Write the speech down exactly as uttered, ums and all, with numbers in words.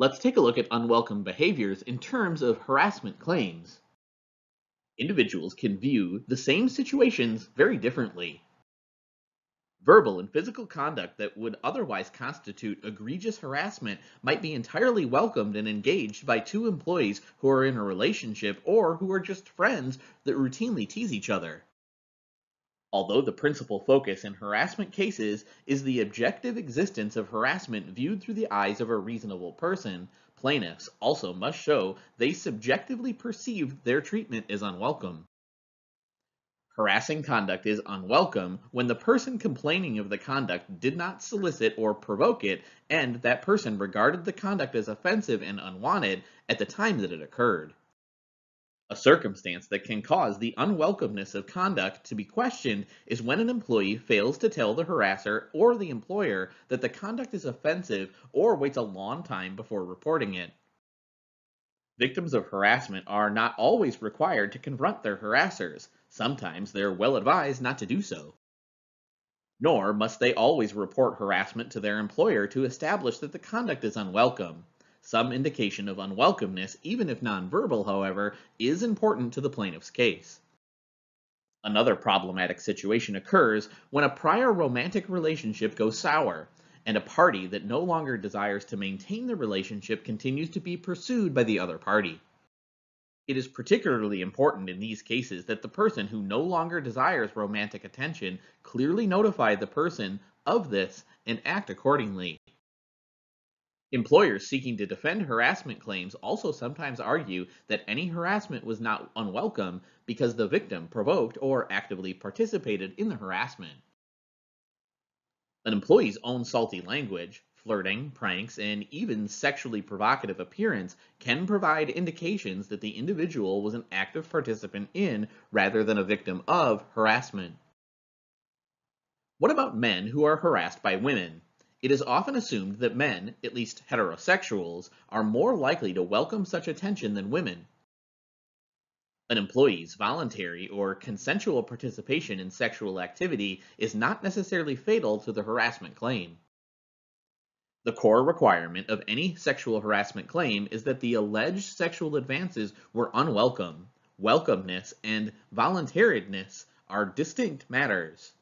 Let's take a look at unwelcome behaviors in terms of harassment claims. Individuals can view the same situations very differently. Verbal and physical conduct that would otherwise constitute egregious harassment might be entirely welcomed and engaged by two employees who are in a relationship or who are just friends that routinely tease each other. Although the principal focus in harassment cases is the objective existence of harassment viewed through the eyes of a reasonable person, plaintiffs also must show they subjectively perceive their treatment as unwelcome. Harassing conduct is unwelcome when the person complaining of the conduct did not solicit or provoke it, and that person regarded the conduct as offensive and unwanted at the time that it occurred. A circumstance that can cause the unwelcomeness of conduct to be questioned is when an employee fails to tell the harasser or the employer that the conduct is offensive or waits a long time before reporting it. Victims of harassment are not always required to confront their harassers. Sometimes they're well advised not to do so. Nor must they always report harassment to their employer to establish that the conduct is unwelcome. Some indication of unwelcomeness, even if nonverbal, however, is important to the plaintiff's case. Another problematic situation occurs when a prior romantic relationship goes sour, and a party that no longer desires to maintain the relationship continues to be pursued by the other party. It is particularly important in these cases that the person who no longer desires romantic attention clearly notify the person of this and act accordingly. Employers seeking to defend harassment claims also sometimes argue that any harassment was not unwelcome because the victim provoked or actively participated in the harassment. An employee's own salty language, flirting, pranks, and even sexually provocative appearance can provide indications that the individual was an active participant in, rather than a victim of, harassment. What about men who are harassed by women? It is often assumed that men, at least heterosexuals, are more likely to welcome such attention than women. An employee's voluntary or consensual participation in sexual activity is not necessarily fatal to the harassment claim. The core requirement of any sexual harassment claim is that the alleged sexual advances were unwelcome. Welcomeness and voluntariness are distinct matters.